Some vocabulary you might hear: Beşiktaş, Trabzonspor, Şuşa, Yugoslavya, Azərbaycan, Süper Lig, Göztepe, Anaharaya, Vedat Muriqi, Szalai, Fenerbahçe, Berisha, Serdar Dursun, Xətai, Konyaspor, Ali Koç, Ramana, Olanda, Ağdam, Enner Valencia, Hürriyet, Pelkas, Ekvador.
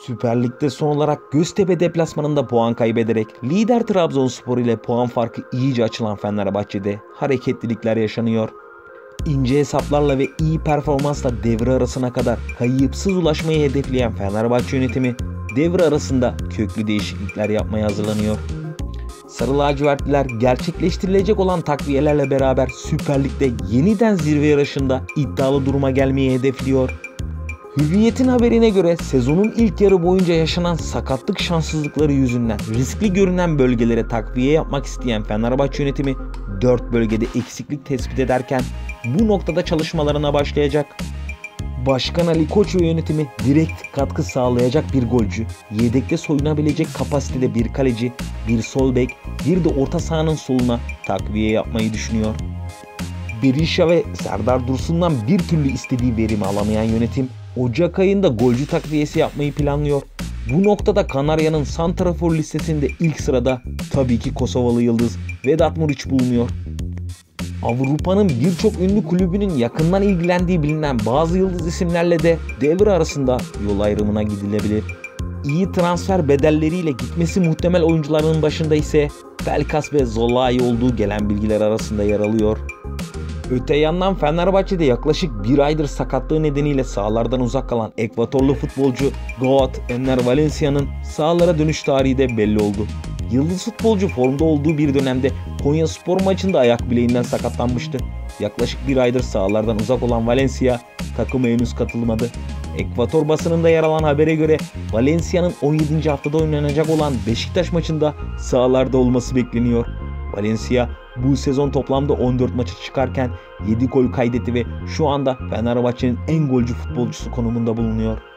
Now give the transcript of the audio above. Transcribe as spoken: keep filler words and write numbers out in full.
Süper Lig'de son olarak Göztepe deplasmanında puan kaybederek lider Trabzonspor ile puan farkı iyice açılan Fenerbahçe'de hareketlilikler yaşanıyor. İnce hesaplarla ve iyi performansla devre arasına kadar kayıpsız ulaşmayı hedefleyen Fenerbahçe yönetimi devre arasında köklü değişiklikler yapmaya hazırlanıyor. Sarı lacivertliler gerçekleştirilecek olan takviyelerle beraber Süper Lig'de yeniden zirve yarışında iddialı duruma gelmeyi hedefliyor. Hürriyet'in haberine göre sezonun ilk yarı boyunca yaşanan sakatlık şanssızlıkları yüzünden riskli görünen bölgelere takviye yapmak isteyen Fenerbahçe yönetimi dört bölgede eksiklik tespit ederken bu noktada çalışmalarına başlayacak. Başkan Ali Koç ve yönetimi direkt katkı sağlayacak bir golcü, yedekte soyunabilecek kapasitede bir kaleci, bir sol bek, bir de orta sahanın soluna takviye yapmayı düşünüyor. Berisha ve Serdar Dursun'dan bir türlü istediği verimi alamayan yönetim Ocak ayında golcü takviyesi yapmayı planlıyor. Bu noktada Kanarya'nın santrafor listesinde ilk sırada tabii ki Kosovalı yıldız Vedat Muriqi bulunuyor. Avrupa'nın birçok ünlü kulübünün yakından ilgilendiği bilinen bazı yıldız isimlerle de devre arasında yol ayrımına gidilebilir. İyi transfer bedelleriyle gitmesi muhtemel oyuncuların başında ise Pelkas ve Szalai olduğu gelen bilgiler arasında yer alıyor. Öte yandan Fenerbahçe'de yaklaşık bir aydır sakatlığı nedeniyle sahalardan uzak kalan Ekvatorlu futbolcu Enner Valencia'nın sahalara dönüş tarihi de belli oldu. Yıldız futbolcu formda olduğu bir dönemde Konyaspor maçında ayak bileğinden sakatlanmıştı. Yaklaşık bir aydır sahalardan uzak olan Valencia takıma henüz katılmadı. Ekvator basınında yer alan habere göre Valencia'nın on yedinci haftada oynanacak olan Beşiktaş maçında sahalarda olması bekleniyor. Valencia bu sezon toplamda on dört maça çıkarken yedi gol kaydetti ve şu anda Fenerbahçe'nin en golcü futbolcusu konumunda bulunuyor.